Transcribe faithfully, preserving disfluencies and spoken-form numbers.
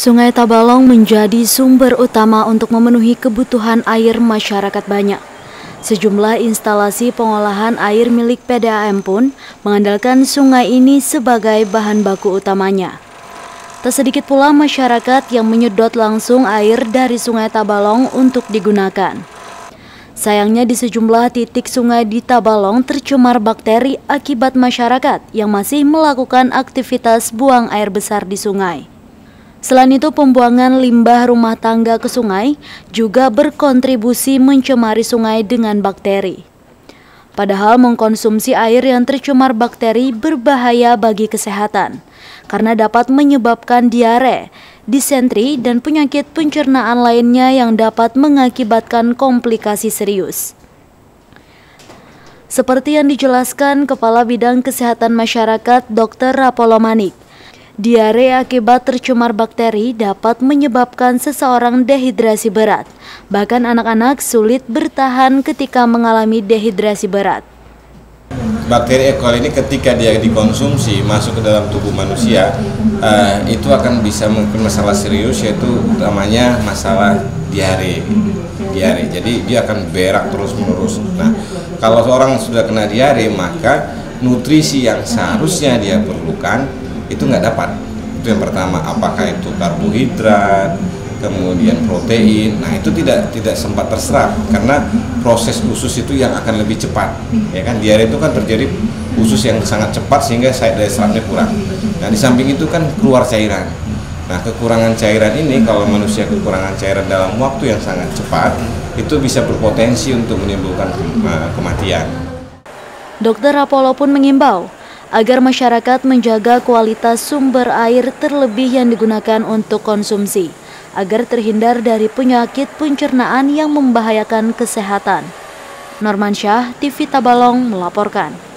Sungai Tabalong menjadi sumber utama untuk memenuhi kebutuhan air masyarakat banyak. Sejumlah instalasi pengolahan air milik P D A M pun mengandalkan sungai ini sebagai bahan baku utamanya. Tak sedikit pula masyarakat yang menyedot langsung air dari Sungai Tabalong untuk digunakan. Sayangnya di sejumlah titik sungai di Tabalong tercemar bakteri akibat masyarakat yang masih melakukan aktivitas buang air besar di sungai. Selain itu, pembuangan limbah rumah tangga ke sungai juga berkontribusi mencemari sungai dengan bakteri. Padahal mengkonsumsi air yang tercemar bakteri berbahaya bagi kesehatan karena dapat menyebabkan diare, disentri, dan penyakit pencernaan lainnya yang dapat mengakibatkan komplikasi serius. Seperti yang dijelaskan Kepala Bidang Kesehatan Masyarakat Dokter Rapolo Manik, diare akibat tercemar bakteri dapat menyebabkan seseorang dehidrasi berat. Bahkan anak-anak sulit bertahan ketika mengalami dehidrasi berat. Bakteri E. coli ini ketika dia dikonsumsi masuk ke dalam tubuh manusia, uh, itu akan bisa memicu masalah serius, yaitu utamanya masalah diare. Diare. Jadi dia akan berak terus-menerus. Nah, kalau orang sudah kena diare, maka nutrisi yang seharusnya dia perlukan itu nggak dapat. Itu yang pertama, apakah itu karbohidrat, kemudian protein, nah itu tidak tidak sempat terserap karena proses usus itu yang akan lebih cepat, ya kan. Diare itu kan terjadi usus yang sangat cepat sehingga daya serapnya kurang. Nah di samping itu kan keluar cairan. Nah kekurangan cairan ini, kalau manusia kekurangan cairan dalam waktu yang sangat cepat, itu bisa berpotensi untuk menimbulkan kematian. Dokter Rapolo pun mengimbau agar masyarakat menjaga kualitas sumber air terlebih yang digunakan untuk konsumsi, agar terhindar dari penyakit pencernaan yang membahayakan kesehatan. Normansyah, T V Tabalong melaporkan.